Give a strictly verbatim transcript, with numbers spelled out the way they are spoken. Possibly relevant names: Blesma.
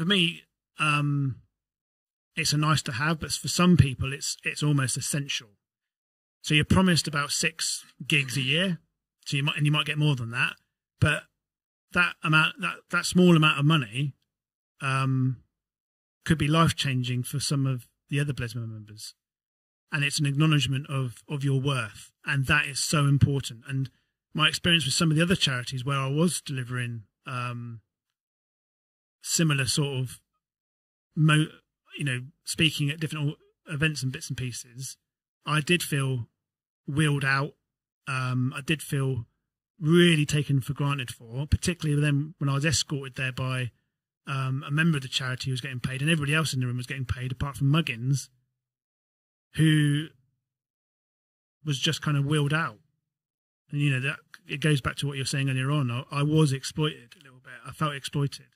for me, um, it's a nice to have, but for some people, it's it's almost essential. So you're promised about six gigs a year, so you might and you might get more than that, but that amount that that small amount of money um, could be life changing for some of the other Blesma members, and it's an acknowledgement of of your worth, and that is so important. And my experience with some of the other charities where I was delivering um, similar sort of, mo you know, speaking at different events and bits and pieces, I did feel wheeled out. Um, I did feel really taken for granted for, particularly then when I was escorted there by um, a member of the charity who was getting paid, and everybody else in the room was getting paid apart from Muggins, who was just kind of wheeled out. And, you know, that it goes back to what you were saying earlier on. I, I was exploited a little bit. I felt exploited.